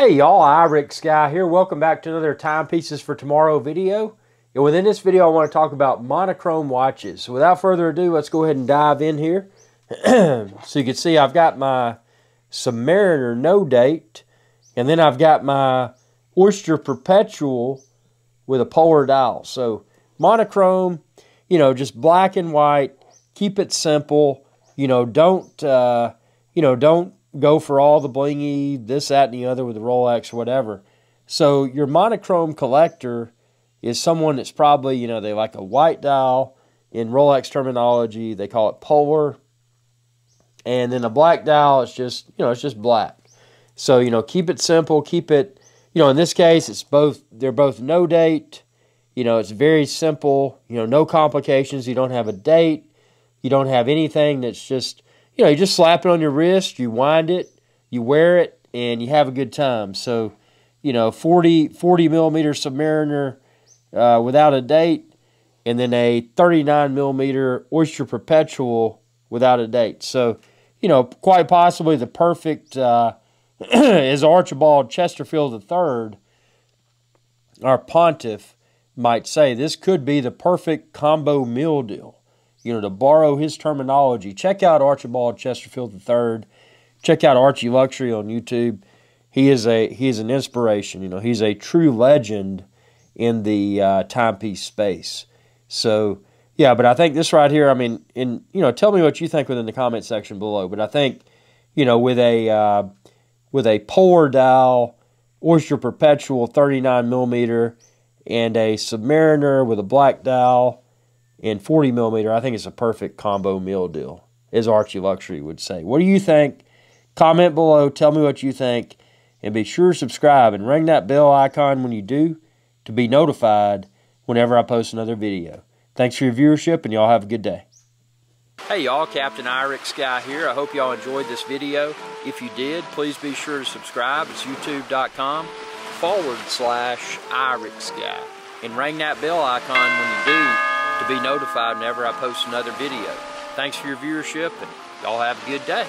Hey y'all, IrixGuy here. Welcome back to another Time Pieces for Tomorrow video. And within this video, I want to talk about monochrome watches. So without further ado, let's go ahead and dive in here. So you can see I've got my Submariner No Date, and then I've got my Oyster Perpetual with a polar dial. So monochrome, you know, just black and white. Keep it simple. You know, don't go for all the blingy, this, that, and the other with the Rolex, whatever. So your monochrome collector is someone that's probably, you know, they like a white dial. In Rolex terminology, they call it polar. And then a black dial, it's just, you know, it's just black. So, you know, keep it simple. Keep it, you know, in this case, it's both, they're both no date. You know, it's very simple. You know, no complications. You don't have a date. You don't have anything that's just, you know, you just slap it on your wrist, you wind it, you wear it, and you have a good time. So, you know, 40 millimeter Submariner without a date, and then a 39 millimeter Oyster Perpetual without a date. So, you know, quite possibly the perfect is Archibald Chesterfield III, our pontiff, might say. This could be the perfect combo meal deal. You know, to borrow his terminology, check out Archibald Chesterfield III. Check out Archie Luxury on YouTube. He is an inspiration. You know, he's a true legend in the timepiece space. So yeah, but I think this right here. I mean, in, you know, tell me what you think within the comment section below. But I think, you know, with a polar dial, Oyster Perpetual 39 millimeter, and a Submariner with a black dial and 40 millimeter, I think it's a perfect combo meal deal, as Archie Luxury would say. What do you think? Comment below, tell me what you think, and be sure to subscribe and ring that bell icon when you do to be notified whenever I post another video. Thanks for your viewership, and y'all have a good day. Hey y'all, Captain IrixGuy here. I hope y'all enjoyed this video. If you did, please be sure to subscribe. It's youtube.com/IrixGuy, and ring that bell icon when you do to be notified whenever I post another video. Thanks for your viewership, and y'all have a good day.